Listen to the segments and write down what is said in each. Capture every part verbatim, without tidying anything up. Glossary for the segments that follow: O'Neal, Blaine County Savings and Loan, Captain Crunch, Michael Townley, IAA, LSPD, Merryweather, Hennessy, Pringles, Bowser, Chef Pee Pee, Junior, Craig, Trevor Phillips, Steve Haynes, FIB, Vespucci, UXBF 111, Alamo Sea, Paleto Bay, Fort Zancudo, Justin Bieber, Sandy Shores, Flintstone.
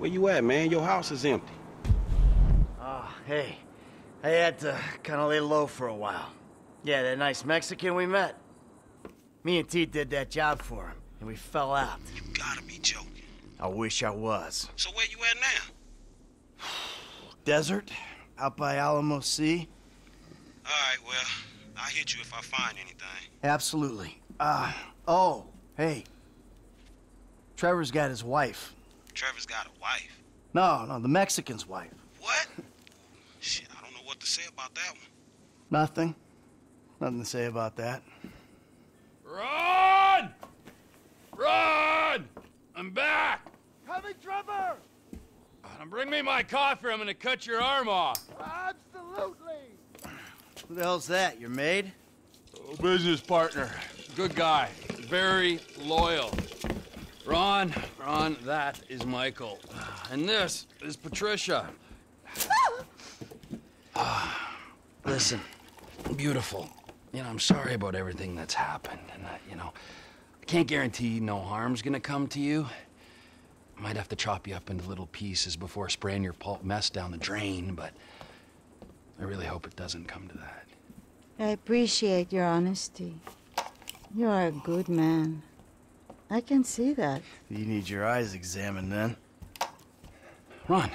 Where you at, man? Your house is empty. Oh, hey. I had to kind of lay low for a while. Yeah, that nice Mexican we met. Me and T did that job for him, and we fell out. You gotta be joking. I wish I was. So where you at now? Desert, out by Alamo Sea. All right, well, I'll hit you if I find anything. Absolutely. Uh, oh, hey. Trevor's got his wife. Trevor's got a wife? No, no, the Mexican's wife. What? Shit, I don't know what to say about that one. Nothing. Nothing to say about that. Run! Run! I'm back! Coming, Trevor! Bring me my coffee, I'm gonna cut your arm off. Absolutely! Who the hell's that, your maid? Oh, business partner. Good guy. Very loyal. Ron, Ron, that is Michael. And this is Patricia. Listen, beautiful. You know, I'm sorry about everything that's happened, and I, you know, I can't guarantee no harm's gonna come to you. I might have to chop you up into little pieces before spraying your pulp mess down the drain, but I really hope it doesn't come to that. I appreciate your honesty. You are a good man. I can see that. You need your eyes examined, then. Ron,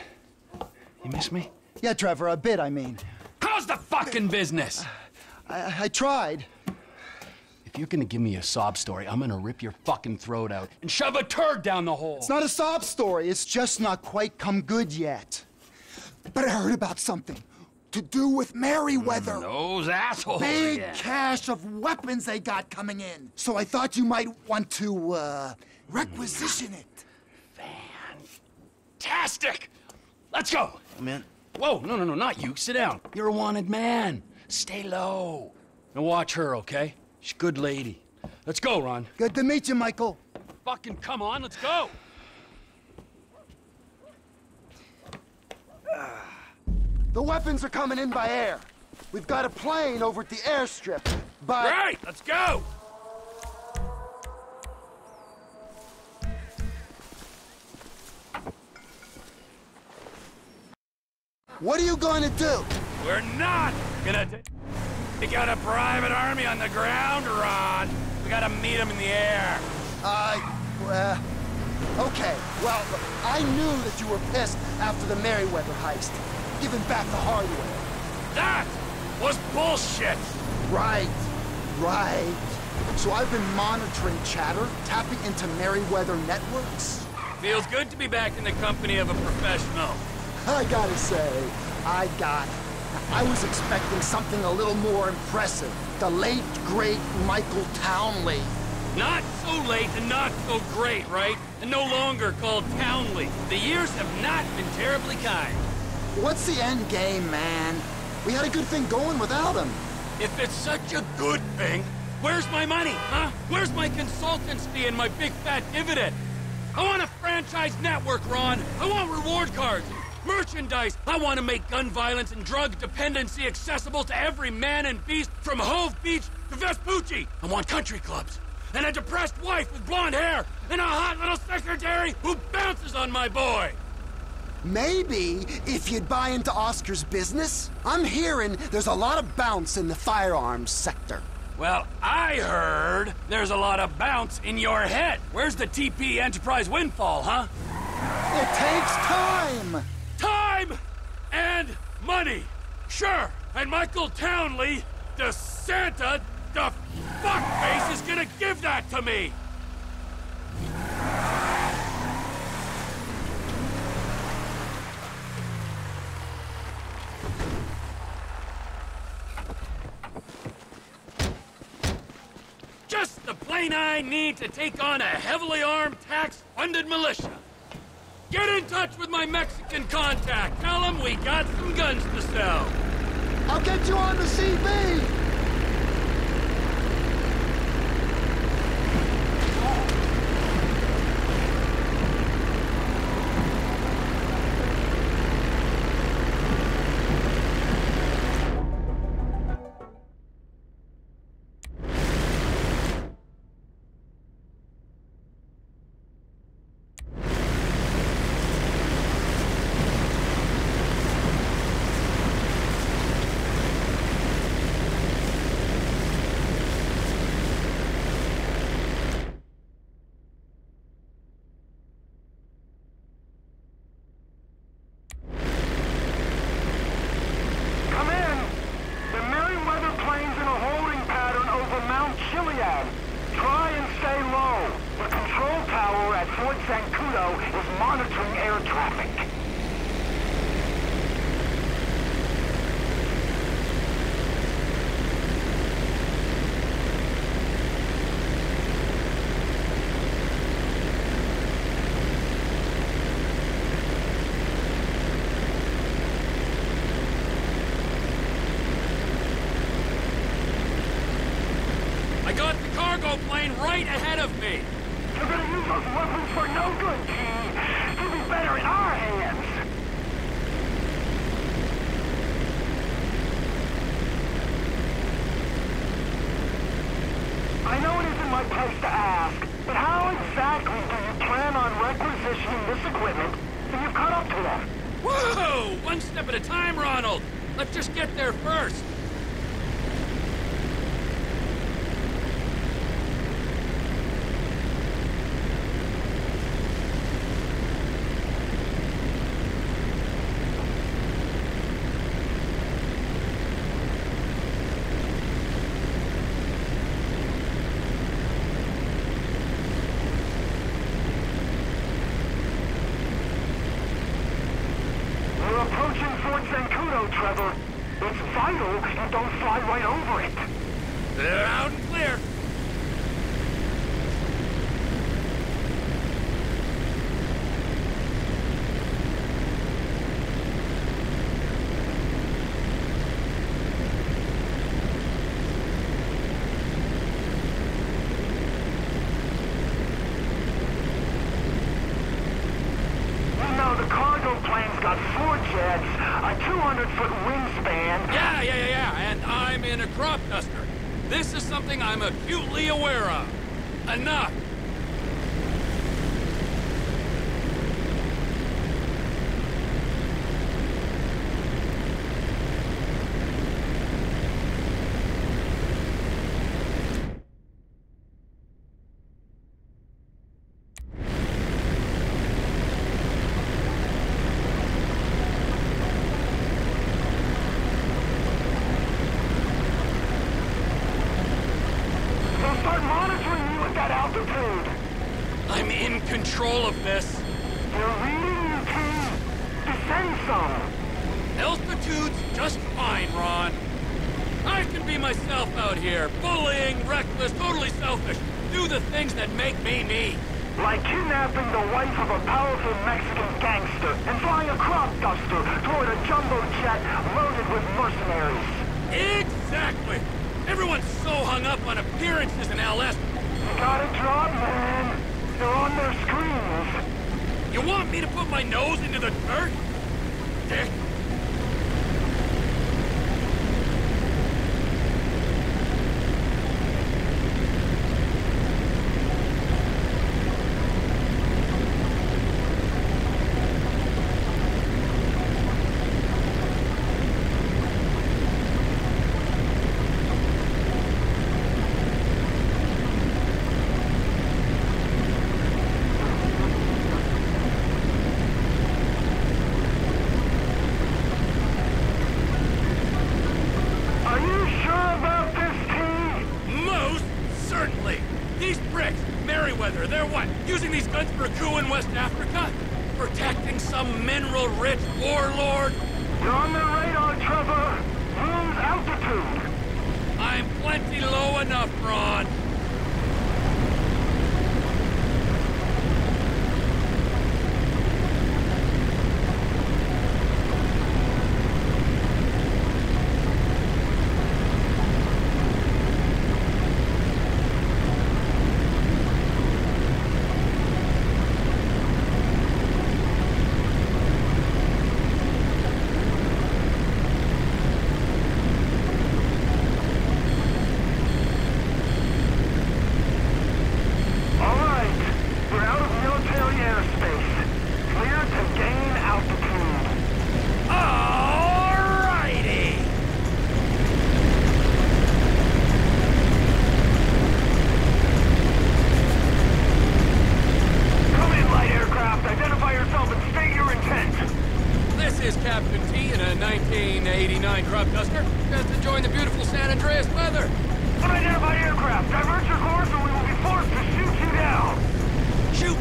you miss me? Yeah, Trevor, a bit, I mean. How's the fucking business? I, I tried. If you're gonna give me a sob story, I'm gonna rip your fucking throat out and shove a turd down the hole. It's not a sob story. It's just not quite come good yet. But I heard about something to do with Merryweather. Mm, those assholes. Big yeah. cache of weapons they got coming in. So I thought you might want to uh, requisition mm. it. Fantastic. Let's go. Come in. Whoa, no, no, no, not you. Sit down. You're a wanted man. Stay low. Now watch her, okay? She's a good lady. Let's go, Ron. Good to meet you, Michael. Fucking come on, let's go! Uh, the weapons are coming in by air. We've got a plane over at the airstrip, but... Right, let's go! What are you gonna do? We're not gonna do... We got a private army on the ground, Ron. We gotta meet them in the air. Uh, uh, okay. Well, I knew that you were pissed after the Merryweather heist, giving back the hardware. That was bullshit! Right, right. So I've been monitoring chatter, tapping into Merryweather networks. Feels good to be back in the company of a professional. I gotta say, I got it. I was expecting something a little more impressive. The late, great Michael Townley. Not so late and not so great, right? And no longer called Townley. The years have not been terribly kind. What's the end game, man? We had a good thing going without him. If it's such a good thing, where's my money, huh? Where's my consultants fee and my big fat dividend? I want a franchise network, Ron. I want reward cards. Merchandise! I want to make gun violence and drug dependency accessible to every man and beast from Hove Beach to Vespucci! I want country clubs, and a depressed wife with blonde hair, and a hot little secretary who bounces on my boy! Maybe if you'd buy into Oscar's business? I'm hearing there's a lot of bounce in the firearms sector. Well, I heard there's a lot of bounce in your head. Where's the T P Enterprise windfall, huh? It takes time! Time and money, sure. And Michael Townley, the Santa, the fuckface, is gonna give that to me. Just the plane I need to take on a heavily armed, tax-funded militia. Get in touch with my Mexican contact. Tell him we got some guns to sell. I'll get you on the C V. at Fort Zancudo is monitoring air traffic. Right ahead of me! You're gonna use those weapons for no good, G! You'll be better in our hands! I know it isn't my place to ask, but how exactly do you plan on requisitioning this equipment when you've caught up to them? Whoa! One step at a time, Ronald! Let's just get there first! I'm acutely aware of. Enough!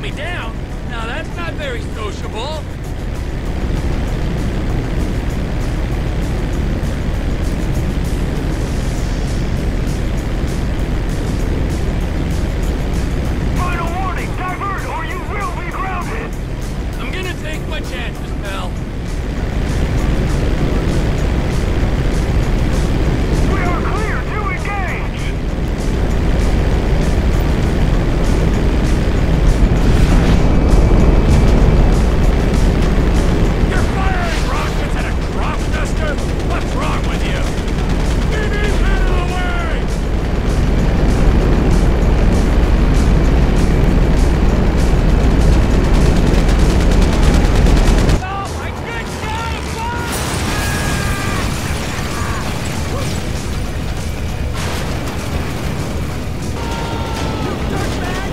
Me down. very sociable. Let's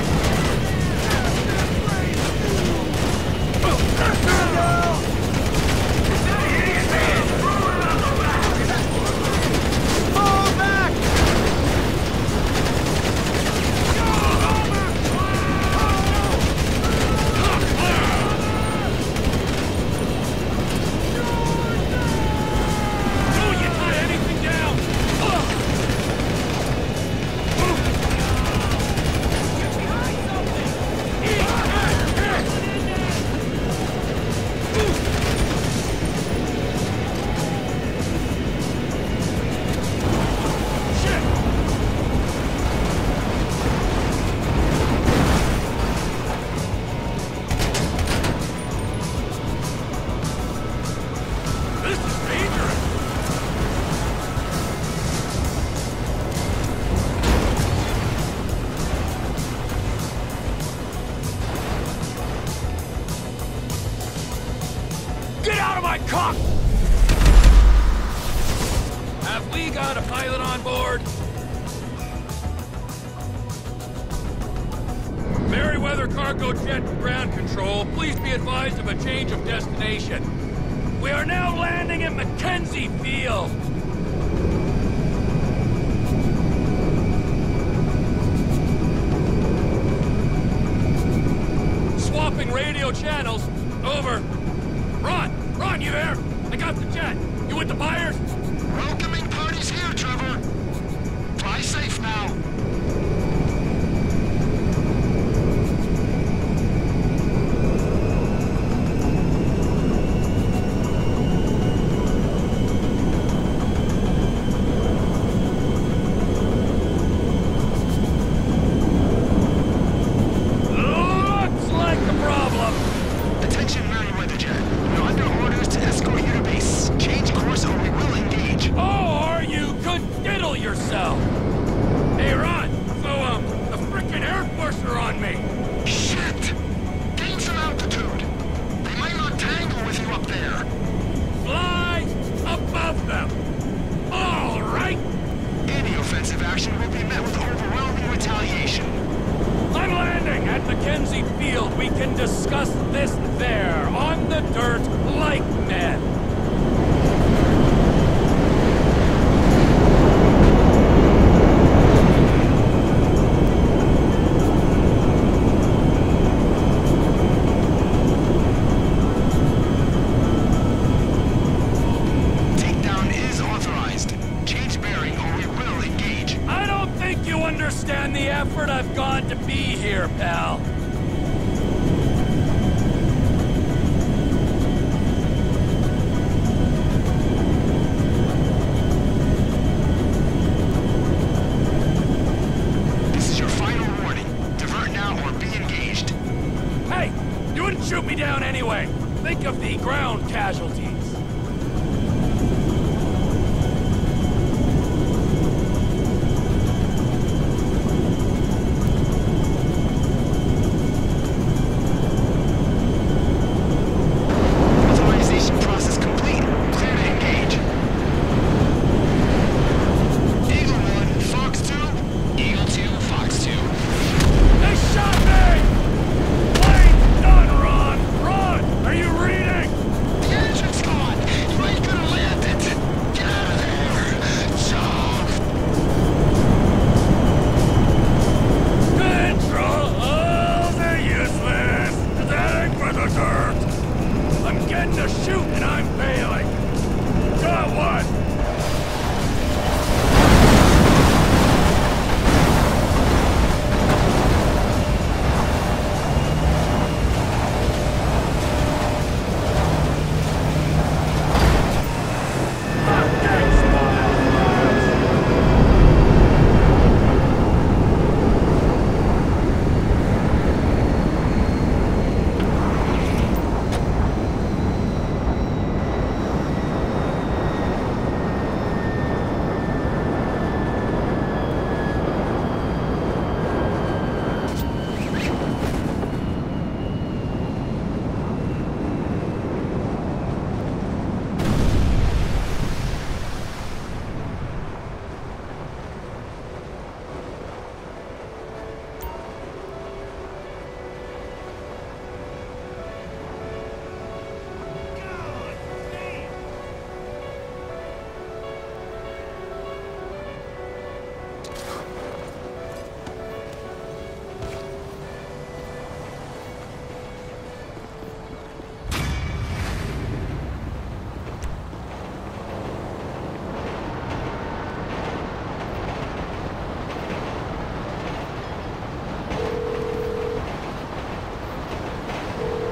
go!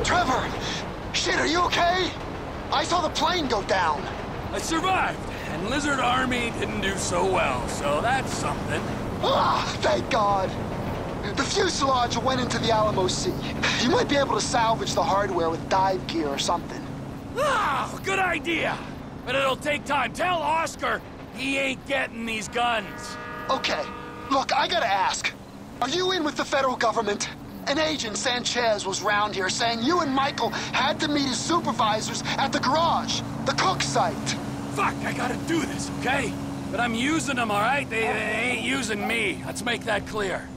Trevor! Shit, are you okay? I saw the plane go down. I survived, and Lizard Army didn't do so well, so that's something. Ah, thank God. The fuselage went into the Alamo Sea. You might be able to salvage the hardware with dive gear or something. Ah, good idea. But it'll take time. Tell Oscar he ain't getting these guns. Okay. Look, I gotta ask. Are you in with the federal government? An agent, Sanchez, was round here saying you and Michael had to meet his supervisors at the garage, the cook site. Fuck, I gotta do this, okay? But I'm using them, all right? They, they ain't using me. Let's make that clear.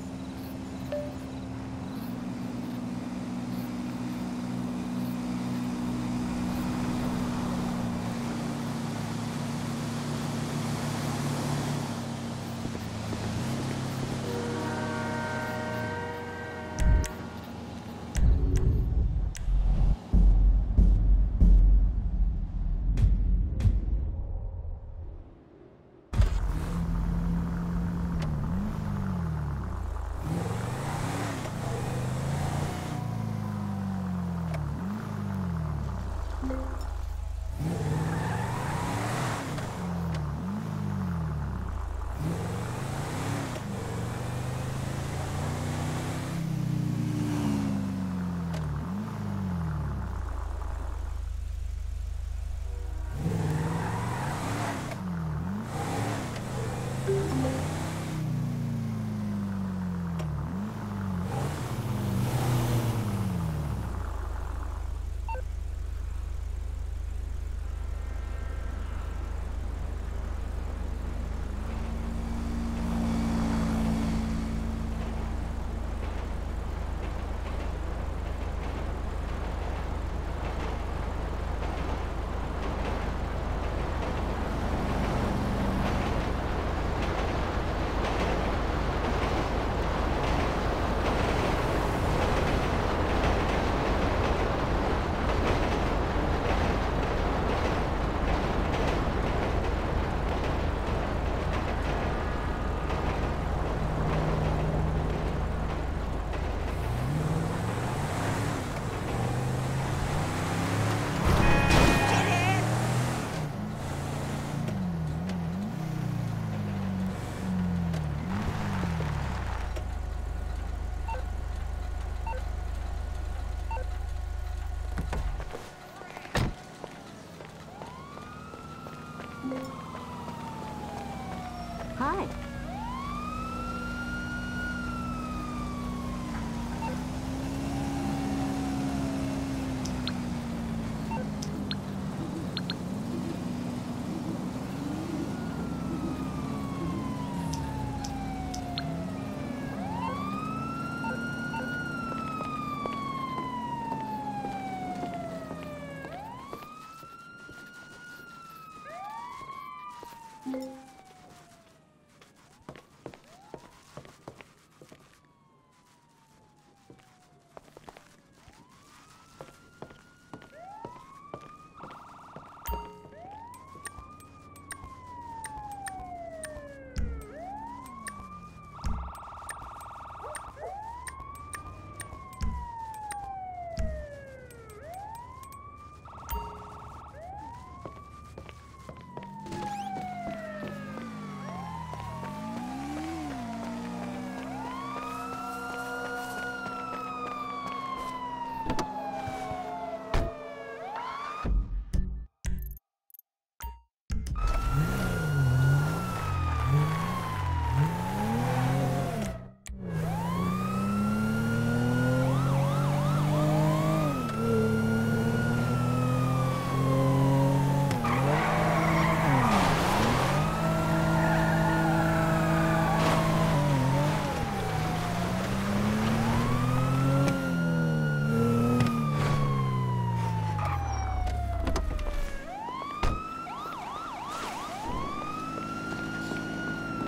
Hi.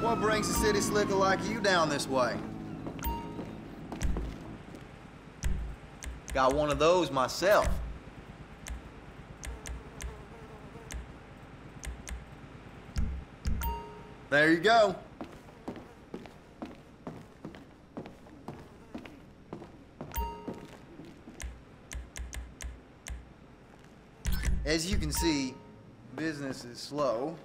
What brings a city slicker like you down this way? Got one of those myself. There you go. As you can see, business is slow.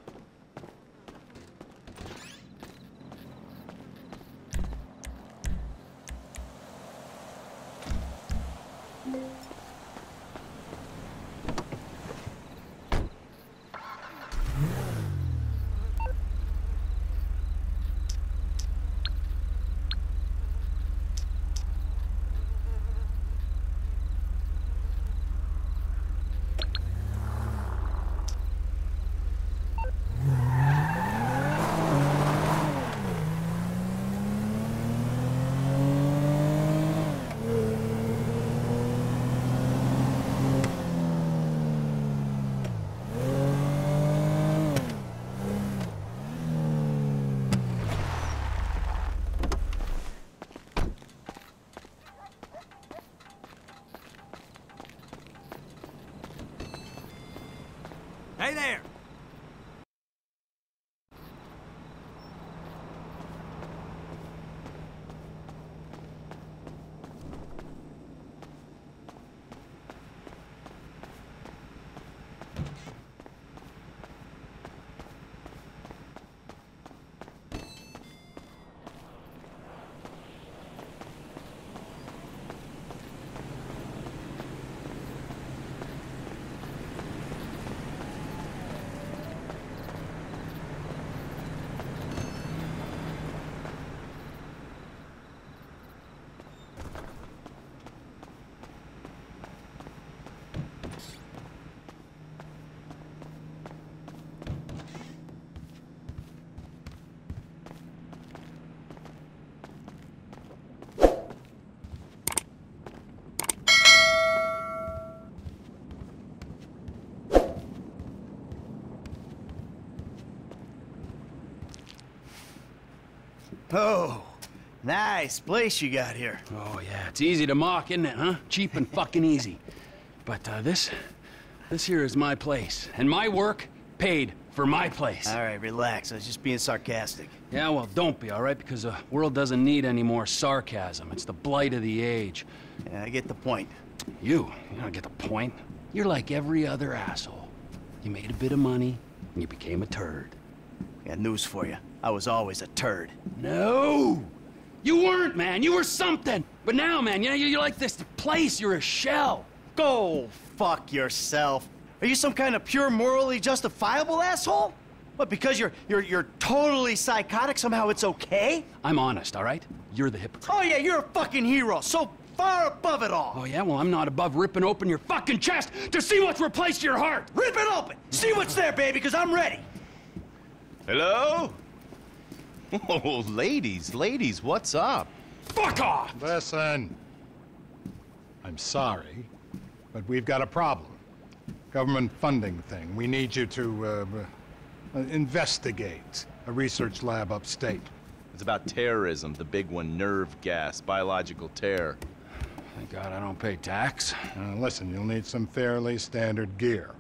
Hey there! Oh, nice place you got here. Oh, yeah, it's easy to mock, isn't it, huh? Cheap and fucking easy. But uh, this, this here is my place, and my work paid for my place. All right, relax. I was just being sarcastic. Yeah, well, don't be, all right? Because the world doesn't need any more sarcasm. It's the blight of the age. Yeah, I get the point. You? You don't get the point. You're like every other asshole. You made a bit of money, and you became a turd. I got news for you. I was always a turd. No! You weren't, man! You were something! But now, man, you know, you're like this place, you're a shell! Go fuck yourself! Are you some kind of pure, morally justifiable asshole? What, because you're, you're, you're totally psychotic, somehow it's okay? I'm honest, all right? You're the hypocrite. Oh yeah, you're a fucking hero, so far above it all! Oh yeah, well I'm not above ripping open your fucking chest to see what's replaced your heart! Rip it open! See what's there, baby, because I'm ready! Hello? Oh, ladies, ladies, what's up? Fuck off! Listen, I'm sorry, but we've got a problem. Government funding thing. We need you to uh, uh, investigate a research lab upstate. It's about terrorism, the big one, nerve gas, biological terror. Thank God I don't pay tax. Uh, listen, you'll need some fairly standard gear.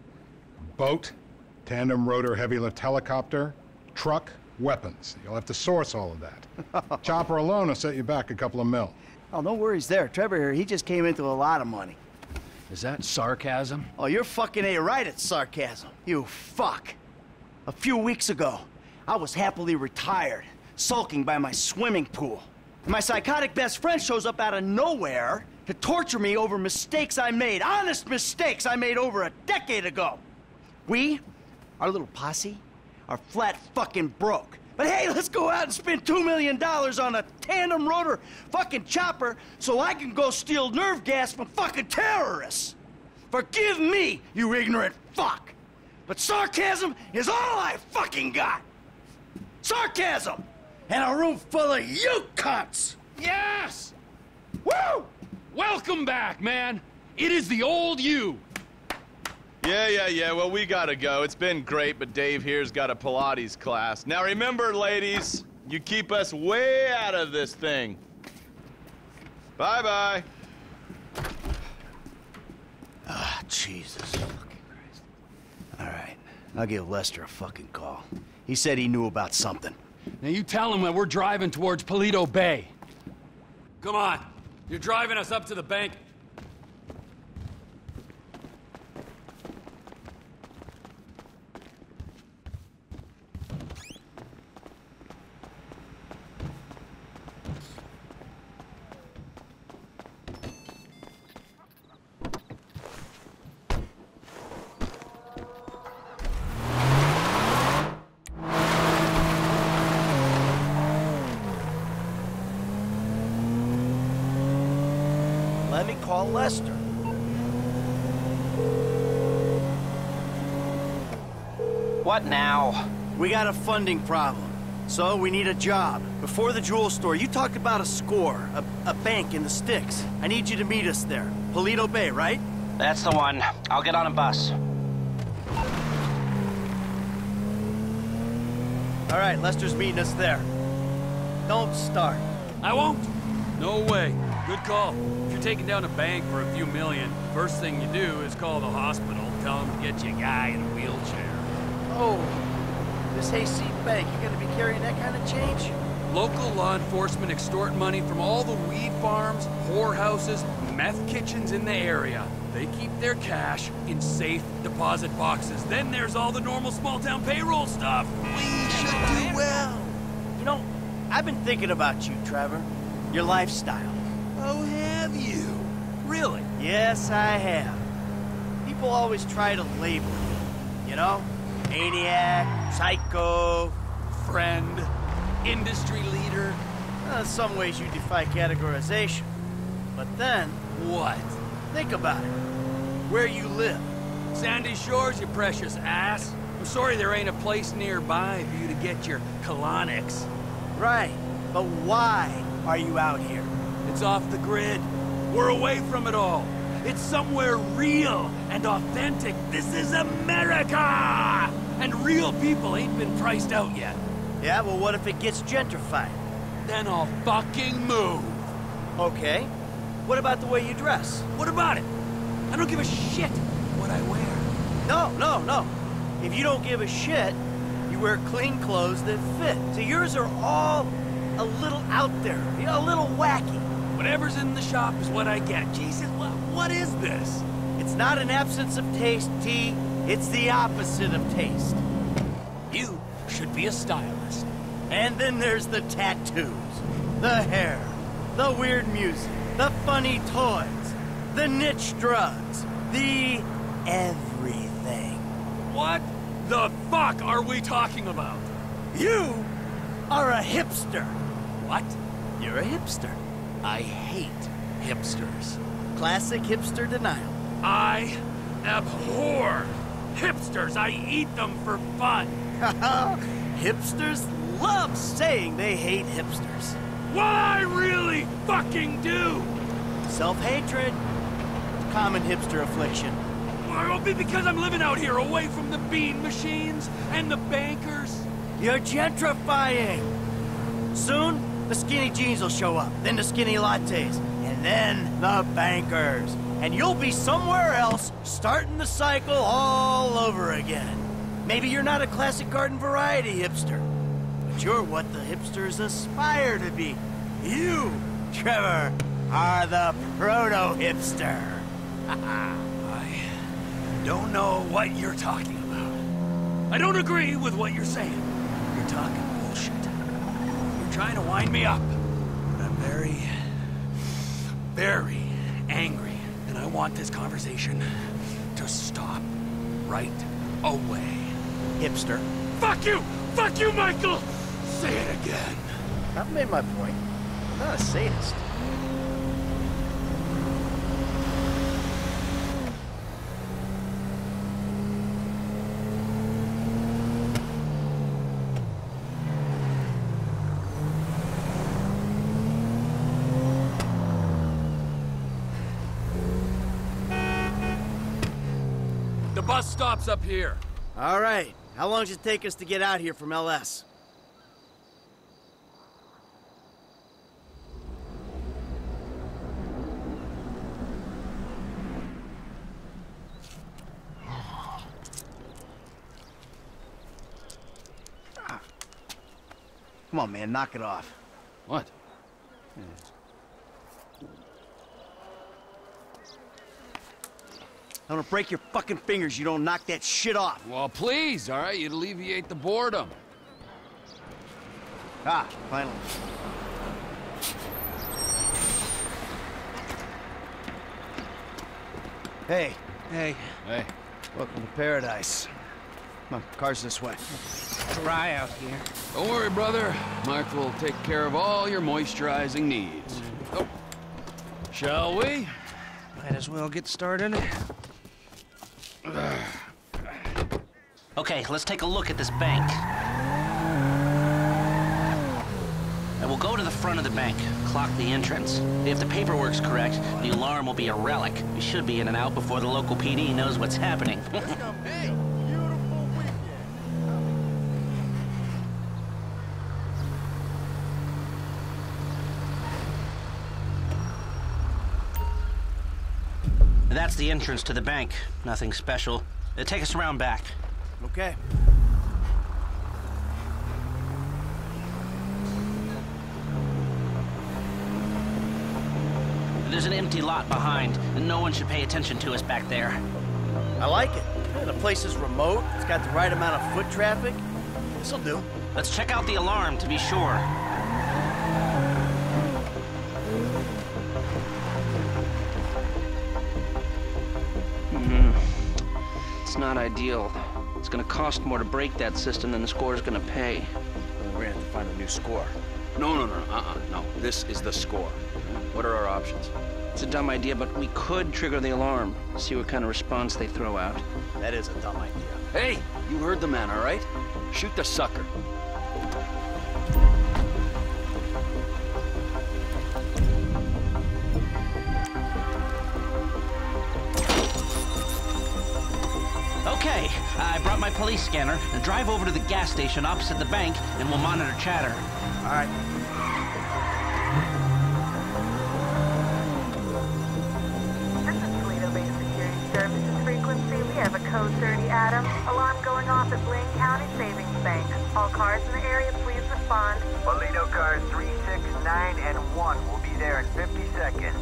Boat, tandem rotor heavy lift helicopter, truck, weapons. You'll have to source all of that. Chopper alone will set you back a couple of mil. Oh, no worries there. Trevor here, he just came into a lot of money. Is that sarcasm? Oh, you're fucking A right at sarcasm. You fuck. A few weeks ago, I was happily retired, sulking by my swimming pool. And my psychotic best friend shows up out of nowhere to torture me over mistakes I made, honest mistakes I made over a decade ago. We, our little posse, are flat fucking broke. But hey, let's go out and spend two million dollars on a tandem rotor fucking chopper so I can go steal nerve gas from fucking terrorists. Forgive me, you ignorant fuck. But sarcasm is all I fucking got. Sarcasm and a room full of you cunts. Yes! Woo! Welcome back, man. It is the old you. Yeah, yeah, yeah, well, we gotta go. It's been great, but Dave here's got a Pilates class. Now remember, ladies, you keep us way out of this thing. Bye-bye. Ah, Jesus fucking Christ. All right, I'll give Lester a fucking call. He said he knew about something. Now you tell him that we're driving towards Paleto Bay. Come on, you're driving us up to the bank. call Lester. What now? We got a funding problem, so we need a job. Before the jewel store, you talked about a score, a, a bank in the sticks. I need you to meet us there. Paleto Bay, right? That's the one. I'll get on a bus. All right, Lester's meeting us there. Don't start. I won't. No way. Good call. If you're taking down a bank for a few million, first thing you do is call the hospital, tell them to get you a guy in a wheelchair. Oh, this hayseed bank, you're gonna be carrying that kind of change? Local law enforcement extort money from all the weed farms, whorehouses, meth kitchens in the area. They keep their cash in safe deposit boxes. Then there's all the normal small-town payroll stuff. We should do well. You know, I've been thinking about you, Trevor. Your lifestyle. Oh, have you? Really? Yes, I have. People always try to label you, you know? Maniac, psycho, friend, industry leader. Well, in some ways you defy categorization. But then... What? Think about it. Where you live. Sandy Shores, you precious ass. I'm sorry there ain't a place nearby for you to get your colonics. Right. But why are you out here? It's off the grid. We're away from it all. It's somewhere real and authentic. This is America! And real people ain't been priced out yet. Yeah, well, what if it gets gentrified? Then I'll fucking move. Okay. What about the way you dress? What about it? I don't give a shit what I wear. No, no, no. If you don't give a shit, you wear clean clothes that fit. So yours are all a little out there, you know, a little wacky. Whatever's in the shop is what I get. Jesus, what, what is this? It's not an absence of taste, T. It's the opposite of taste. You should be a stylist. And then there's the tattoos, the hair, the weird music. The funny toys, the niche drugs, the everything. What the fuck are we talking about? You are a hipster. What? You're a hipster. I hate hipsters. Classic hipster denial. I abhor hipsters. I eat them for fun. Hipsters love saying they hate hipsters. What I really fucking do! Self-hatred. Common hipster affliction. Well, it'll be because I'm living out here, away from the bean machines and the bankers. You're gentrifying. Soon, the skinny jeans will show up, then the skinny lattes, and then the bankers. And you'll be somewhere else, starting the cycle all over again. Maybe you're not a classic garden variety hipster. You're what the hipsters aspire to be. You, Trevor, are the proto-hipster. I don't know what you're talking about. I don't agree with what you're saying. You're talking bullshit. You're trying to wind me up. But I'm very, very angry. And I want this conversation to stop right away. Hipster. Fuck you! Fuck you, Michael! Say it again. I've made my point. I'm not a sadist. The bus stops up here. All right. How long does it take us to get out here from L S? Come on, man, knock it off. What? I'm gonna break your fucking fingers you don't knock that shit off. Well, please, all right? You'd alleviate the boredom. Ah, finally. Hey. Hey. Hey. Welcome to paradise. Come on, car's this way. Dry out here. Don't worry, brother. Mark will take care of all your moisturizing needs. Oh. Shall we? Might as well get started. Okay, let's take a look at this bank. And we'll go to the front of the bank, clock the entrance. If the paperwork's correct, the alarm will be a relic. We should be in and out before the local P D knows what's happening. That's the entrance to the bank. Nothing special. It'll take us around back. Okay. There's an empty lot behind, and no one should pay attention to us back there. I like it. The place is remote. It's got the right amount of foot traffic. This'll do. Let's check out the alarm to be sure. It's not ideal. It's gonna cost more to break that system than the score's gonna pay. We're gonna have to find a new score. No, no, no, uh-uh, no. This is the score. What are our options? It's a dumb idea, but we could trigger the alarm, see what kind of response they throw out. That is a dumb idea. Hey, you heard the man, all right? Shoot the sucker. Okay, I brought my police scanner and drive over to the gas station opposite the bank, and we'll monitor chatter. All right. This is Paleto Bay Security Services Frequency. We have a code thirty, Adam. Alarm going off at Blaine County Savings Bank. All cars in the area, please respond. Paleto cars three, six, nine, and one will be there in fifty seconds.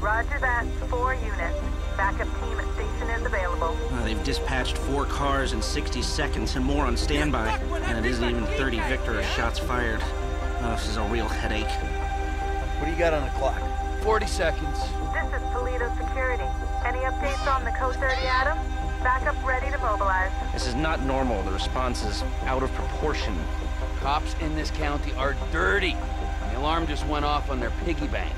Roger that. Four units. Backup team at station is available. Uh, they've dispatched four cars in sixty seconds and more on standby. And it isn't even thirty Victor or shots fired. Oh, this is a real headache. What do you got on the clock? forty seconds. This is Paleto Security. Any updates on the Code thirty, Adam? Backup ready to mobilize. This is not normal. The response is out of proportion. Cops in this county are dirty. The alarm just went off on their piggy bank.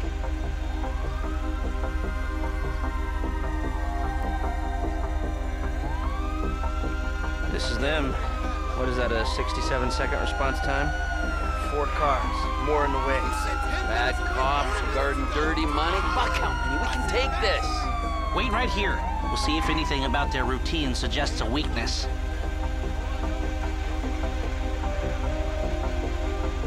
This is them. What is that, a sixty-seven second response time? Four cars, more in the way. Bad cops, guarding dirty money. Fuck out, man, we can take this. Wait right here. We'll see if anything about their routine suggests a weakness.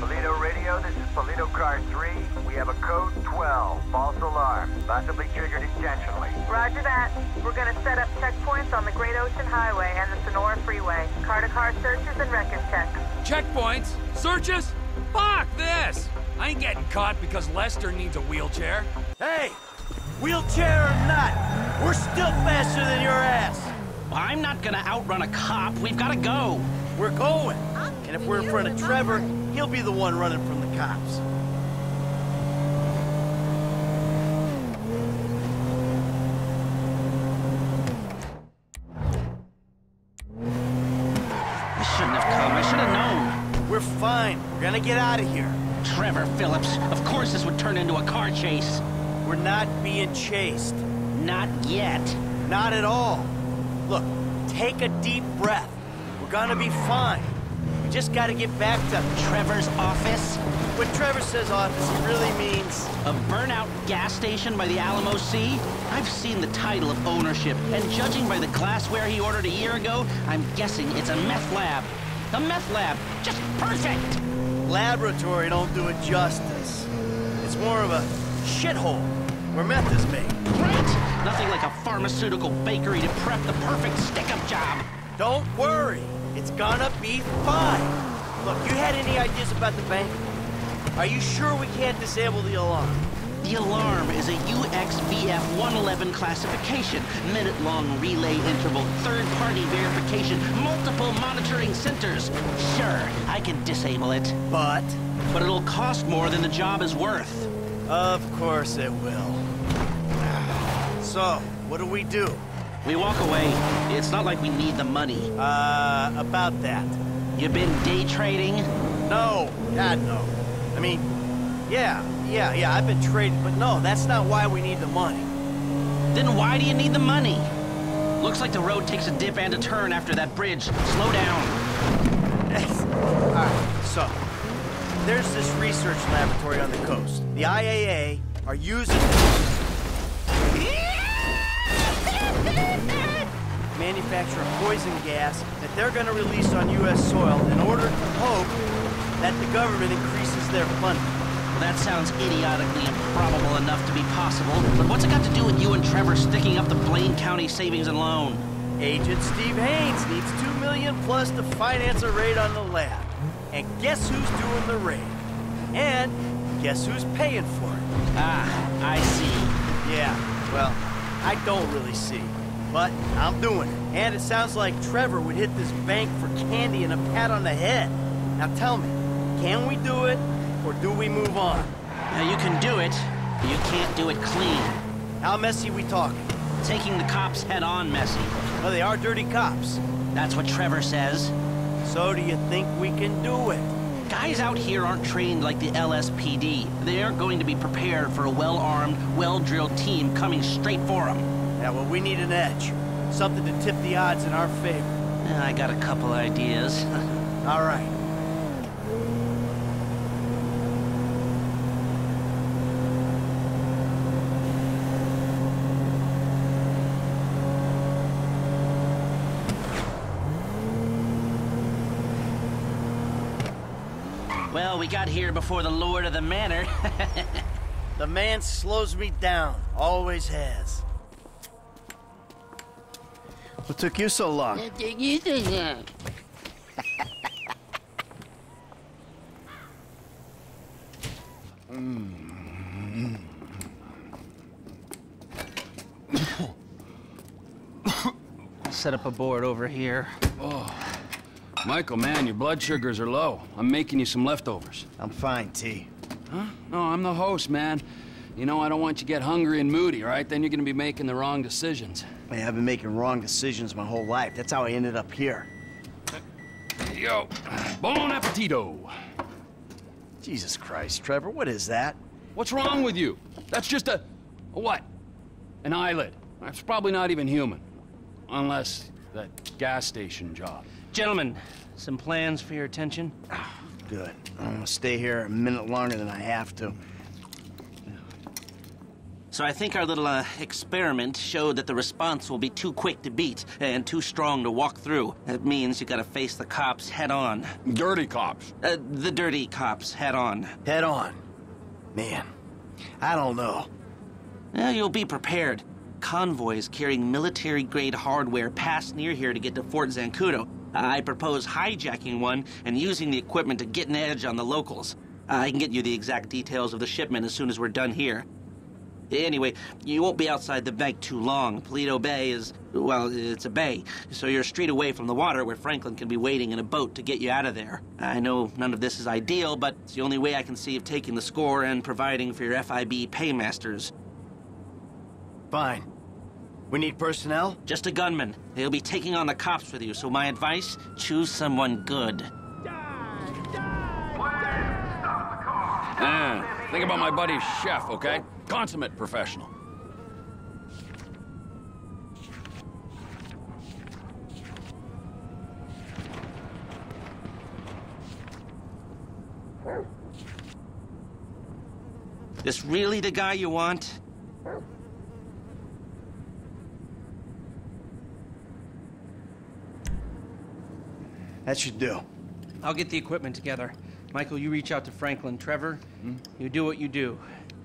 Paleto Radio, this is Paleto Car three. We have a code twelve, false alarm, possibly triggered intentionally. Roger that. We're gonna set up checkpoints on the Great Ocean Highway and the Sonora Freeway. Car-to-car searches and record checks. Checkpoints? Searches? Fuck this! I ain't getting caught because Lester needs a wheelchair. Hey! Wheelchair or not, we're still faster than your ass! Well, I'm not gonna outrun a cop. We've gotta go. We're going. And if we're in front of Trevor, he'll be the one running from the cops. We're gonna get out of here. Trevor Phillips, of course this would turn into a car chase. We're not being chased. Not yet. Not at all. Look, take a deep breath. We're gonna be fine. We just gotta get back to Trevor's office. When Trevor says office, it really means... a burnout gas station by the Alamo Sea? I've seen the title of ownership, and judging by the glassware he ordered a year ago, I'm guessing it's a meth lab. The meth lab, just perfect! Laboratory don't do it justice. It's more of a shithole where meth is made. Right? Nothing like a pharmaceutical bakery to prep the perfect stick-up job. Don't worry. It's gonna be fine. Look, you had any ideas about the bank? Are you sure we can't disable the alarm? The alarm is a U X B F one eleven classification, minute-long relay interval, third-party verification, multiple monitoring centers. Sure, I can disable it. But? But it'll cost more than the job is worth. Of course it will. So, what do we do? We walk away. It's not like we need the money. Uh, about that. You been day trading? No, God, no. I mean, yeah. Yeah, yeah, I've been trading, but no, that's not why we need the money. Then why do you need the money? Looks like the road takes a dip and a turn after that bridge. Slow down. All right, so there's this research laboratory on the coast. The I A A are using manufacture a poison gas that they're going to release on U S soil in order to hope that the government increases their funding. Well, that sounds idiotically improbable enough to be possible, but what's it got to do with you and Trevor sticking up the Blaine County Savings and Loan? Agent Steve Haynes needs two million plus to finance a raid on the lab. And guess who's doing the raid? And guess who's paying for it? Ah, I see. Yeah, well, I don't really see. But I'm doing it. And it sounds like Trevor would hit this bank for candy and a pat on the head. Now tell me, can we do it, or do we move on? Now you can do it, but you can't do it clean. How messy we talking? Taking the cops head on messy. Well, they are dirty cops. That's what Trevor says. So do you think we can do it? Guys out here aren't trained like the L S P D. They aren't going to be prepared for a well-armed, well-drilled team coming straight for them. Yeah, well, we need an edge. Something to tip the odds in our favor. I got a couple ideas. All right. Well, we got here before the lord of the manor. The man slows me down. Always has. What took you so long? What took you so long? Set up a board over here. Oh. Michael, man, your blood sugars are low. I'm making you some leftovers. I'm fine, T. Huh? No, I'm the host, man. You know, I don't want you to get hungry and moody, right? Then you're gonna be making the wrong decisions. Man, I've been making wrong decisions my whole life. That's how I ended up here. Yo, bon appetito. Jesus Christ, Trevor, what is that? What's wrong with you? That's just a, a what? An eyelid. That's probably not even human. Unless that gas station job. Gentlemen, some plans for your attention? Oh, good. I'm gonna stay here a minute longer than I have to. So I think our little uh, experiment showed that the response will be too quick to beat and too strong to walk through. That means you gotta face the cops head on. Dirty cops. Uh, the dirty cops head on. Head on? Man, I don't know. Well, you'll be prepared. Convoys carrying military-grade hardware pass near here to get to Fort Zancudo. I propose hijacking one and using the equipment to get an edge on the locals. Uh, I can get you the exact details of the shipment as soon as we're done here. Anyway, you won't be outside the bank too long. Paleto Bay is, well, it's a bay, so you're a street away from the water where Franklin can be waiting in a boat to get you out of there. I know none of this is ideal, but it's the only way I can see of taking the score and providing for your F I B paymasters. Fine. We need personnel? Just a gunman. They'll be taking on the cops with you, so my advice, choose someone good. Die! Die! Die! Stop the car! Yeah. Think about my buddy Chef, okay? Consummate professional. This really the guy you want? That should do. I'll get the equipment together. Michael, you reach out to Franklin. Trevor, hmm? You do what you do.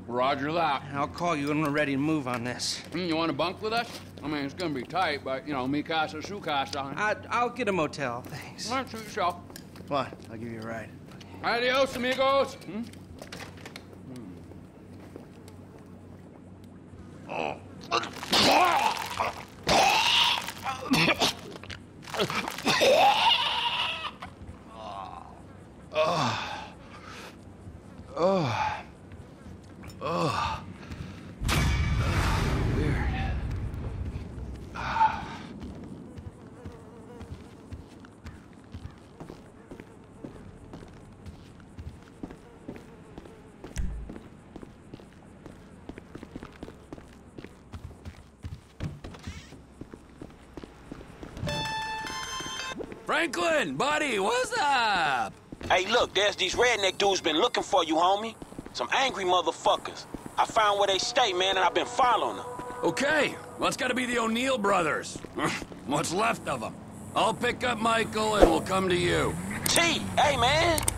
Roger that. I'll call you when we're ready to move on this. Mm, you want to bunk with us? I mean, it's going to be tight, but, you know, mi casa, su casa. I, I'll get a motel, thanks. All right, shoot yourself. Come on, I'll give you a ride. Adios, amigos. Hmm? Mm. Oh. Oh. Oh. Oh. Oh, weird. Oh. Franklin, buddy, what's up? Hey, look, there's these redneck dudes been looking for you, homie. Some angry motherfuckers. I found where they stay, man, and I've been following them. Okay, well, it's gotta be the O'Neal brothers. What's left of them. I'll pick up Michael and we'll come to you. T, hey, man!